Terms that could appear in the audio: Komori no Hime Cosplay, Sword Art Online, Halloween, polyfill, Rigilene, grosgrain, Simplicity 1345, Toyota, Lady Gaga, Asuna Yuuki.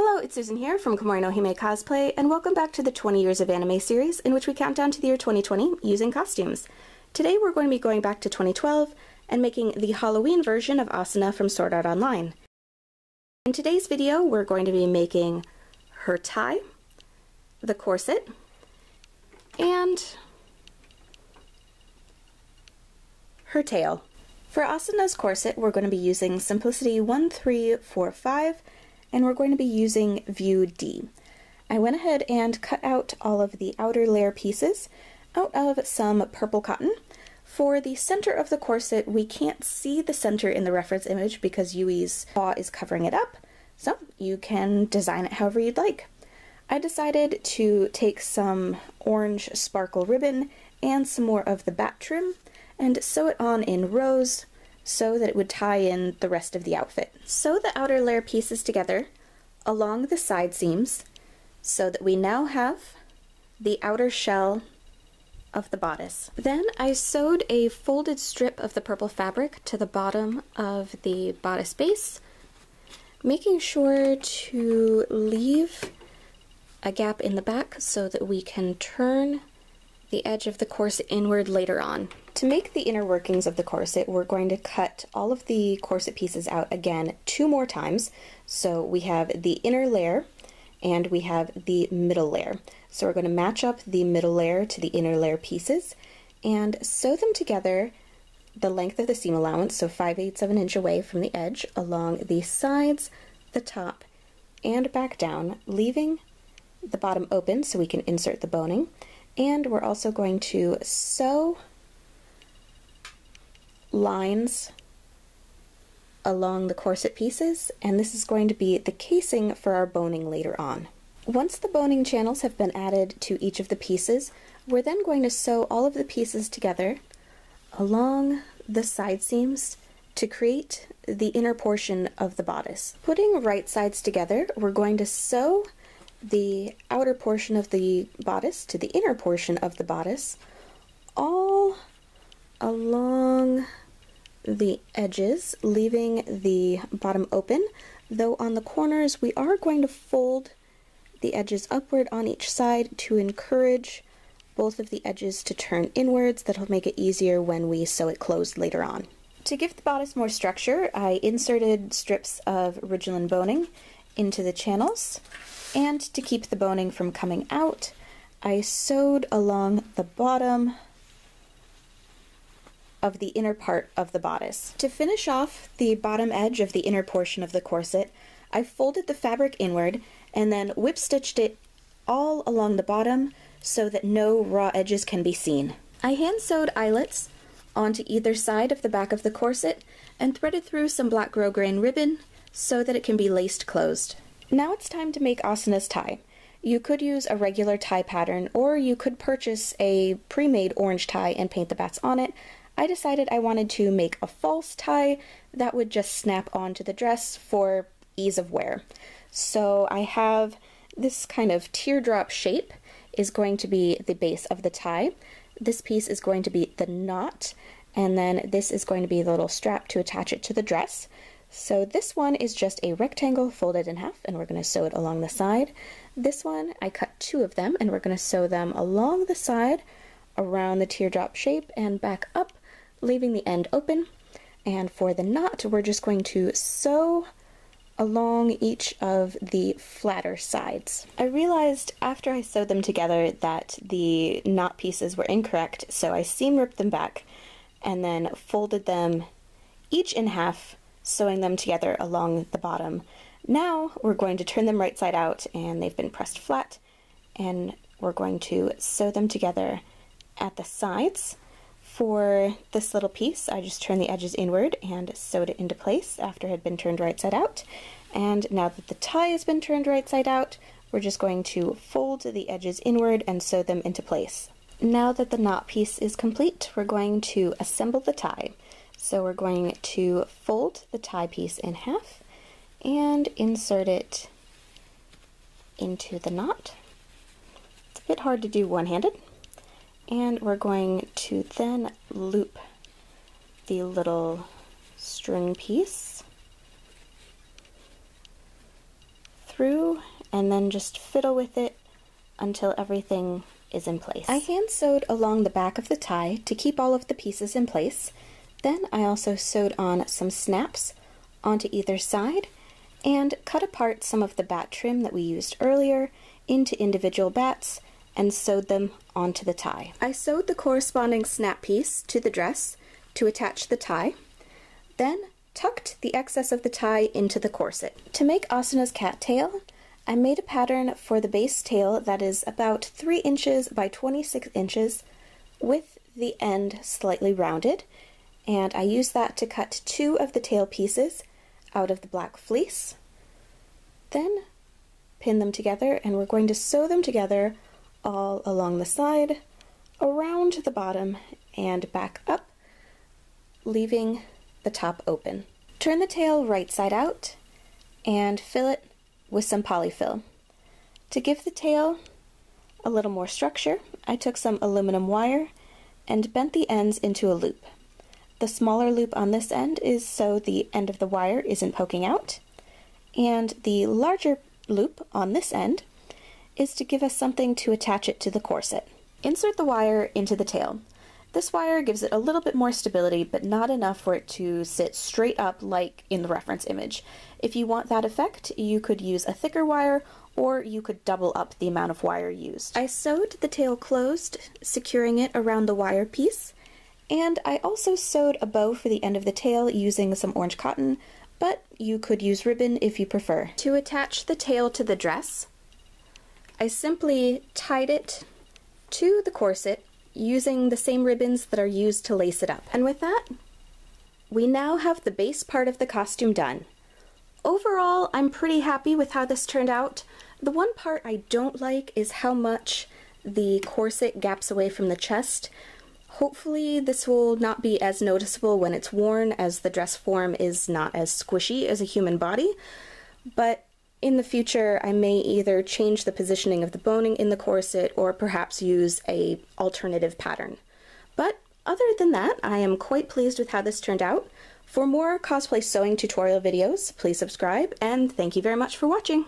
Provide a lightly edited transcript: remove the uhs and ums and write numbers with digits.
Hello, it's Susan here from Komori no Hime Cosplay, and welcome back to the 20 Years of Anime series, in which we count down to the year 2020 using costumes. Today we're going to be going back to 2012 and making the Halloween version of Asuna from Sword Art Online. In today's video, we're going to be making her tie, the corset, and her tail. For Asuna's corset, we're going to be using Simplicity 1345, and we're going to be using view D. I went ahead and cut out all of the outer layer pieces out of some purple cotton. For the center of the corset, we can't see the center in the reference image because Yui's paw is covering it up, so you can design it however you'd like. I decided to take some orange sparkle ribbon and some more of the bat trim and sew it on in rows, so that it would tie in the rest of the outfit. Sew the outer layer pieces together along the side seams so that we now have the outer shell of the bodice. Then I sewed a folded strip of the purple fabric to the bottom of the bodice base, making sure to leave a gap in the back so that we can turn the edge of the corset inward later on. To make the inner workings of the corset, we're going to cut all of the corset pieces out again 2 more times. So we have the inner layer and we have the middle layer. So we're going to match up the middle layer to the inner layer pieces and sew them together the length of the seam allowance, so 5/8 of an inch away from the edge, along the sides, the top, and back down, leaving the bottom open so we can insert the boning. And we're also going to sew lines along the corset pieces, and this is going to be the casing for our boning later on. Once the boning channels have been added to each of the pieces, we're then going to sew all of the pieces together along the side seams to create the inner portion of the bodice. Putting right sides together, we're going to sew the outer portion of the bodice to the inner portion of the bodice all along the edges, leaving the bottom open, though on the corners we are going to fold the edges upward on each side to encourage both of the edges to turn inwards. That'll make it easier when we sew it closed later on. To give the bodice more structure, I inserted strips of Rigilene boning into the channels, and to keep the boning from coming out, I sewed along the bottom of the inner part of the bodice. To finish off the bottom edge of the inner portion of the corset, I folded the fabric inward and then whip stitched it all along the bottom so that no raw edges can be seen. I hand sewed eyelets onto either side of the back of the corset and threaded through some black grosgrain ribbon so that it can be laced closed. Now it's time to make Asuna's tie. You could use a regular tie pattern, or you could purchase a pre-made orange tie and paint the bats on it. I decided I wanted to make a false tie that would just snap onto the dress for ease of wear. So I have this kind of teardrop shape is going to be the base of the tie. This piece is going to be the knot, and then this is going to be the little strap to attach it to the dress. So this one is just a rectangle folded in half, and we're going to sew it along the side. This one, I cut 2 of them, and we're going to sew them along the side, around the teardrop shape, and back up, leaving the end open. And for the knot, we're just going to sew along each of the flatter sides. I realized after I sewed them together that the knot pieces were incorrect, so I seam ripped them back, and then folded them each in half, sewing them together along the bottom. Now we're going to turn them right side out, and they've been pressed flat, and we're going to sew them together at the sides. For this little piece, I just turned the edges inward and sewed it into place after it had been turned right side out. And now that the tie has been turned right side out, we're just going to fold the edges inward and sew them into place. Now that the knot piece is complete, we're going to assemble the tie. So we're going to fold the tie piece in half and insert it into the knot. It's a bit hard to do one-handed. And we're going to then loop the little string piece through and then just fiddle with it until everything is in place. I hand sewed along the back of the tie to keep all of the pieces in place. Then I also sewed on some snaps onto either side and cut apart some of the bat trim that we used earlier into individual bats and sewed them onto the tie. I sewed the corresponding snap piece to the dress to attach the tie, then tucked the excess of the tie into the corset. To make Asuna's cat tail, I made a pattern for the base tail that is about 3 inches by 26 inches with the end slightly rounded, and I used that to cut 2 of the tail pieces out of the black fleece, then pin them together, and we're going to sew them together all along the side, around the bottom, and back up, leaving the top open. Turn the tail right side out and fill it with some polyfill. To give the tail a little more structure, I took some aluminum wire and bent the ends into a loop. The smaller loop on this end is so the end of the wire isn't poking out, and the larger loop on this end is to give us something to attach it to the corset. Insert the wire into the tail. This wire gives it a little bit more stability, but not enough for it to sit straight up like in the reference image. If you want that effect, you could use a thicker wire, or you could double up the amount of wire used. I sewed the tail closed, securing it around the wire piece, and I also sewed a bow for the end of the tail using some orange cotton, but you could use ribbon if you prefer. To attach the tail to the dress, I simply tied it to the corset using the same ribbons that are used to lace it up. And with that, we now have the base part of the costume done. Overall, I'm pretty happy with how this turned out. The one part I don't like is how much the corset gaps away from the chest. Hopefully this will not be as noticeable when it's worn, as the dress form is not as squishy as a human body, but in the future, I may either change the positioning of the boning in the corset or perhaps use an alternative pattern. But other than that, I am quite pleased with how this turned out. For more cosplay sewing tutorial videos, please subscribe, and thank you very much for watching!